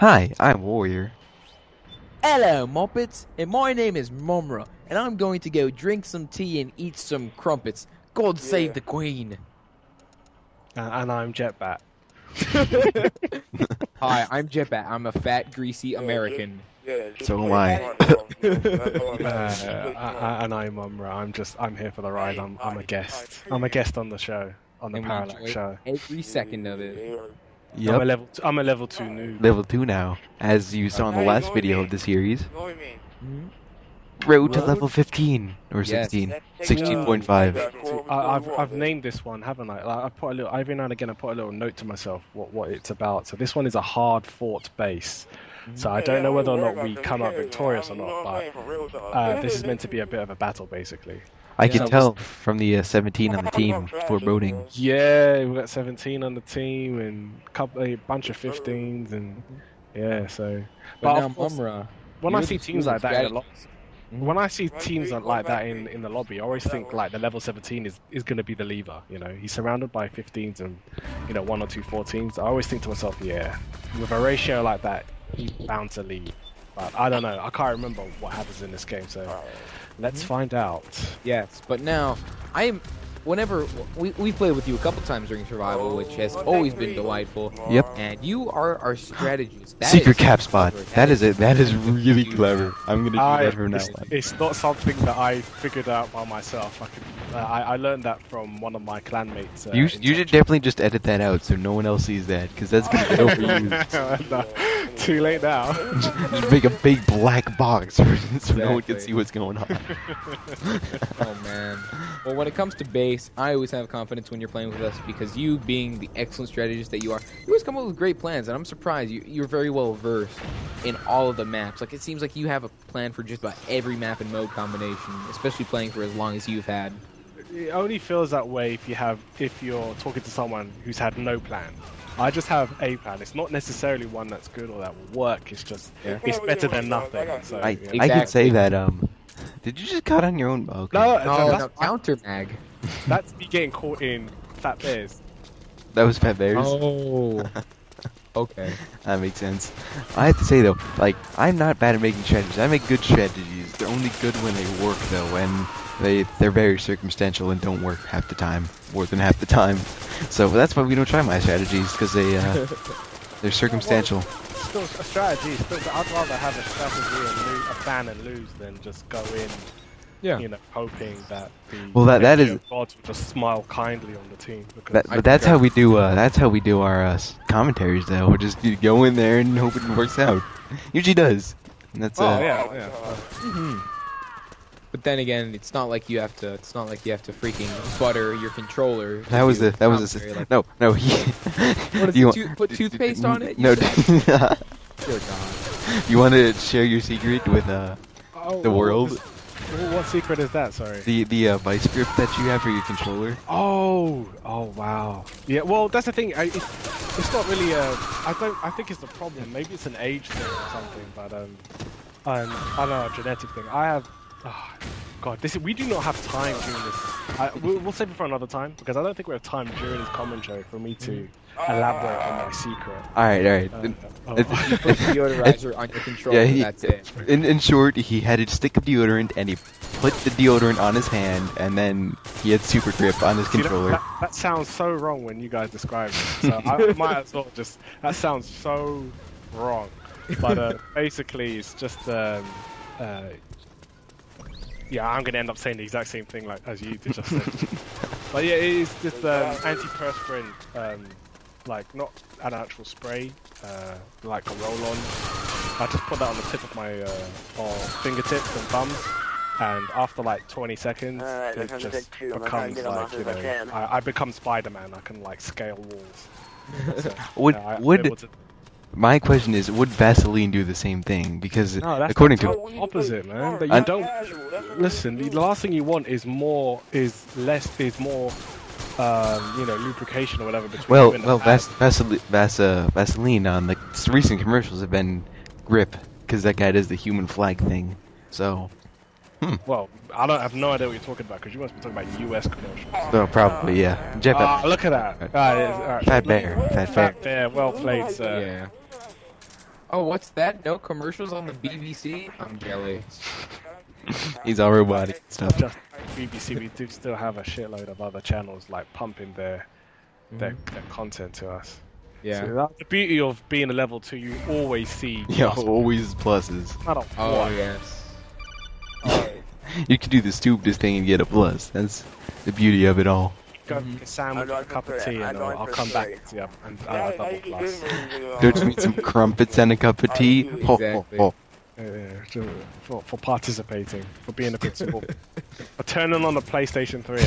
Hi, I'm Warrior. Hello, Muppets, and my name is Mumra, and I'm going to go drink some tea and eat some crumpets. God save the Queen. And I'm Jetbat. Hi, I'm Jetbat. I'm a fat, greasy American. So am I. And I'm Mumra. I'm here for the ride. I'm a guest. I'm a guest on the show, on the Parallax show. Every second of it. Yep. I'm a level 2 noob. Level 2 now, as you saw in the last video of the series. Road to level 15 or 16, 16.5. I've named this one, haven't I? Like, I put a little every now and again. I put a little note to myself what it's about. So this one is a hard fought base. So I don't know whether or not we come out victorious or not, but this is meant to be a bit of a battle, basically. I can tell from the 17 on the team, foreboding. Yeah, we got 17 on the team and a bunch of 15s and so. But when I see teams like that in a lot. When I see teams like that in the lobby, I always think like the level 17 is going to be the leaver, you know. He's surrounded by 15s and, you know, 1 or 2 14s. I always think to myself, yeah, with a ratio like that, he's bound to lead. But I don't know. I can't remember what happens in this game, so let's find out. Yes, but now, we've played with you a couple times during Survival, which has always been delightful. Yep. And you are our strategist. Secret cap spot. That is it. That is really clever. I'm going to do that for next time. It's not something that I figured out by myself. I learned that from one of my clanmates. You should definitely just edit that out so no one else sees that, because that's going to be overused. No, too late now. Just make a big black box so no one can see what's going on. Oh, man. Well, when it comes to bait, I always have confidence when you're playing with us because you, being the excellent strategist that you are, you always come up with great plans, and I'm surprised you're very well versed in all of the maps. Like, it seems like you have a plan for just about every map and mode combination, especially playing for as long as you've had. It only feels that way if you're talking to someone who's had no plan. I just have a plan. It's not necessarily one that's good or that will work. It's just it's better than nothing. So, I could say that. Did you just cut on your own? Okay. No, counter mag. That's me getting caught in Fat Bears. That was Fat Bears? Oh. Okay. That makes sense. I have to say, though, like, I'm not bad at making strategies. I make good strategies. They're only good when they work, though, and they're very circumstantial and don't work half the time, more than half the time. So that's why we don't try my strategies, because they're circumstantial. Still, a strategy. I'd rather have a strategy and a plan and lose than just go in... Yeah, you know, hoping that the gods will just smile kindly on the team. But that's how we do. That's how we do our commentaries. Though we just go in there and hope it works out. Usually does. And that's But then again, it's not like you have to. It's not like you have to freaking butter your controller. No. What is it? Put toothpaste on it. No. You want to share your secret with the world? What secret is that? Sorry. The vice grip that you have for your controller. Oh wow. Yeah. Well, that's the thing. It's not really a. I think it's the problem. Maybe it's an age thing or something. But I don't know, a genetic thing. I have. Oh, God, we do not have time during this. We'll save it for another time because I don't think we have time during this commentary for me to elaborate on my secret. All right. You put deodorizer on your controller. Yeah, that's it. In short, he had a stick of deodorant and he put the deodorant on his hand, and then he had super grip on his controller. That sounds so wrong when you guys describe it. So I might as well just. That sounds so wrong. But basically, it's just. Yeah, I'm gonna end up saying the exact same thing like as you did just said. But yeah, it is just antiperspirant, like not an actual spray, like a roll-on. I just put that on the tip of my fingertips and thumbs, and after like 20 seconds, it just becomes like, you know, I become Spider-Man. I can like scale walls. So, my question is, would Vaseline do the same thing? Because according to opposite, man. You don't listen. The last thing you want is more, you know, lubrication or whatever. Between Vaseline on the recent commercials have been grip because that guy does the human flag thing. So, well, I have no idea what you're talking about because you must be talking about U.S. commercials. No, probably yeah. Look at that. Fat bear. Well played, sir. Yeah. Oh, what's that? No commercials on the BBC? I'm jealous. He's our robotic stuff. Just BBC, we do still have a shitload of other channels like pumping their content to us. Yeah. So that's the beauty of being a level 2, you always see. Yeah, always pluses. Yes. You can do the stupidest thing and get a plus. That's the beauty of it all. Go get a sandwich, a cup of tea, and I'll come back and I'll double plus. Don't you need some crumpets and a cup of tea? Exactly. For participating, for being a principal, for turning on the PlayStation 3,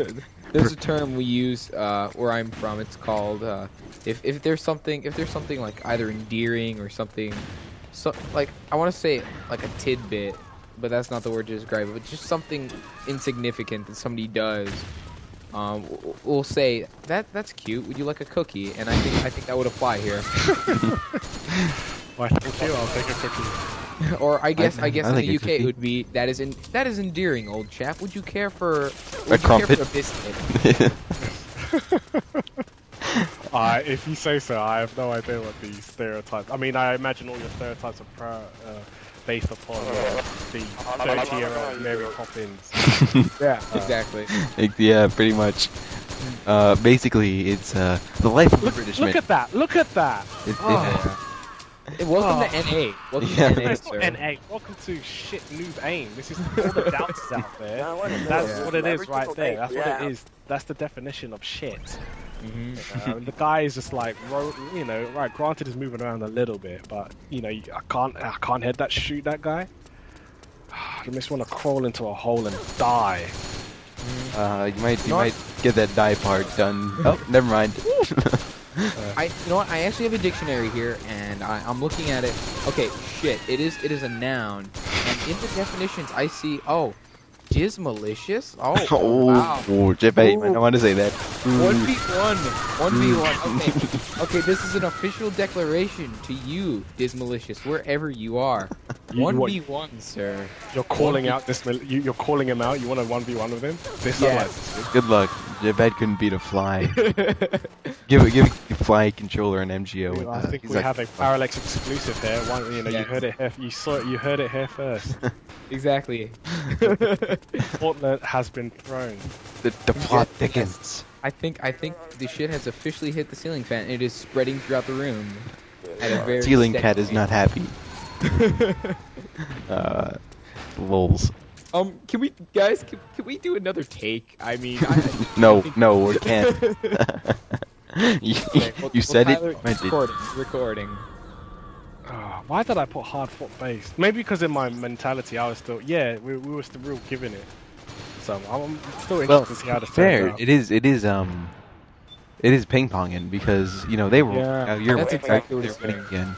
I got. There's a term we use where I'm from. It's called if there's something like either endearing or something, like I want to say like a tidbit, but that's not the word to describe it. But just something insignificant that somebody does. We'll say that's cute. Would you like a cookie? And I think that would apply here. Why, thank you. I'll take a cookie. Or I guess in the UK it would be that is endearing, old chap. Would you care for a crumpet? If you say so, I have no idea what these stereotypes. I mean, I imagine all your stereotypes are based upon the 30-year-old Mary Poppins. Yeah, exactly. Yeah, pretty much. Basically, it's the life of the British man. Look at that! Look at that! Welcome to NA. Welcome to NA, sir. NA. Welcome to shit noob aim. This is all the doubts out there. That's what it is right there. That's what it is. That's the definition of shit. You know? And the guy is just like, you know, right? Granted, he's moving around a little bit, but you know, I can't head that, shoot that guy. I just want to crawl into a hole and die. You might get that die part done. Oh, never mind. You know what? I actually have a dictionary here, and I'm looking at it. Okay, shit. It is a noun, and in the definitions, I see dismalicious. Wow. I want to say that. 1v1. Okay. Okay. This is an official declaration to you, dismalicious, wherever you are. 1v1, sir. You're calling out this. You're calling him out. You want a 1v1 with him? Yes. Good luck. Jebed couldn't beat a fly. give a fly controller an MGO. Well, I think we have a Parallax exclusive there. You heard it here. You heard it here first. Exactly. Portland has been thrown. The plot thickens. I think the shit has officially hit the ceiling fan. And it is spreading throughout the room. Ceiling cat is not happy. Lols. Can we do another take? I mean, no, we can't. You said it. Recording. Why did I put hard fought base? Maybe because in my mentality I was still we were still giving it. So I'm still interested to see how to fair. It is ping ponging because you know they were. Yeah, that's exactly what it's winning again.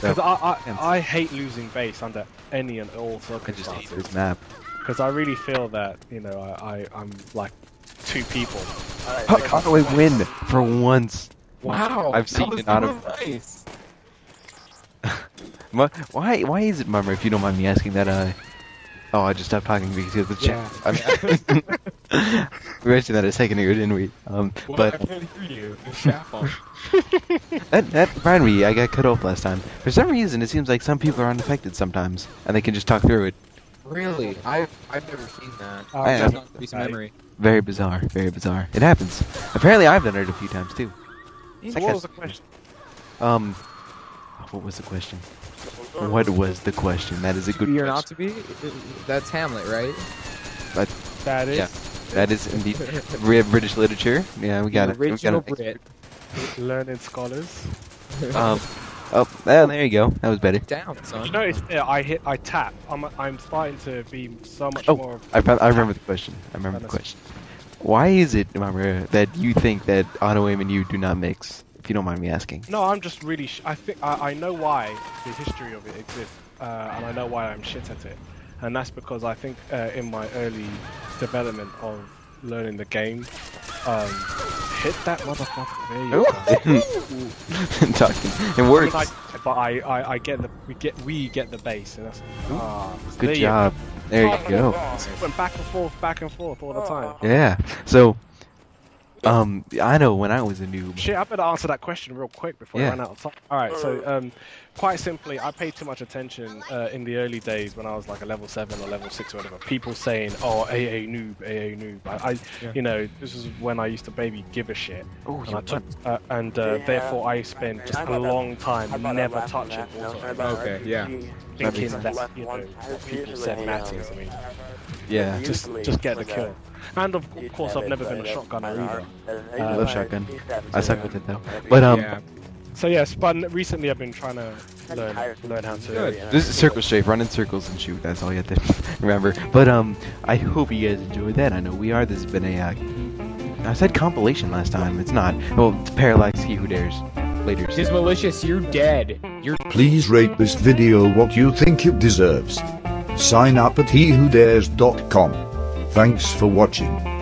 Because I hate losing base under any and all circumstances. I just hate this map. Because I really feel that, you know, I'm like two people. I can't really win for once. Wow, I've seen it out of place. Why is it Mumra, if you don't mind me asking that? Oh, I just stopped talking because of the chat. I mean, we mentioned that a second ago, didn't we? I can't hear you. That reminded me, I got cut off last time. For some reason, it seems like some people are unaffected sometimes, and they can just talk through it. Really? I've never seen that. That's not a piece of memory. Very bizarre, very bizarre. It happens. Apparently, I've done it a few times, too. What was the question? What was the question? What was the question? That is a good question. You're not to be? That's Hamlet, right? That is? Yeah. That is indeed British literature. Yeah, we got it. Original Brit. Learned scholars. Oh, well, there you go. That was better. Down, son. You notice there, I tap. I'm starting to be so much more... I remember the question. Why is it, Mumra, that you think that auto-aim and you do not mix? If you don't mind me asking. No, I'm just really... I know why the history of it exists, and I know why I'm shit at it. And that's because I think in my early development of learning the game, hit that motherfucker. There you go. It works. But we get the base. And that's, good job. There you go. Went back and forth all the time. Yeah. So I know when I was a noob. Shit, I better answer that question real quick before I run out of time. Alright, so quite simply, I paid too much attention in the early days when I was like a level 7 or level 6 or whatever. People saying, oh, AA noob, I you know, this is when I used to baby give a shit. Ooh, and I took, therefore I spent just a long time never touching Warzone. Okay, yeah. Thinking that, you know, what people said matters. I mean, yeah, just get the kill. And of course, I've never been a shotgunner either. I love shotgun. I suck with it though. But so yes, but recently I've been trying to learn how to. This is circle shape. Run in circles and shoot. That's all you have to remember. But I hope you guys enjoyed that. I know we are. This has been a. I said compilation last time. It's not. Well, it's Parallax. He who dares. Later. Dismalicious, you're dead. You're. Please rate this video what you think it deserves. Sign up at hewhodares.com. Thanks for watching.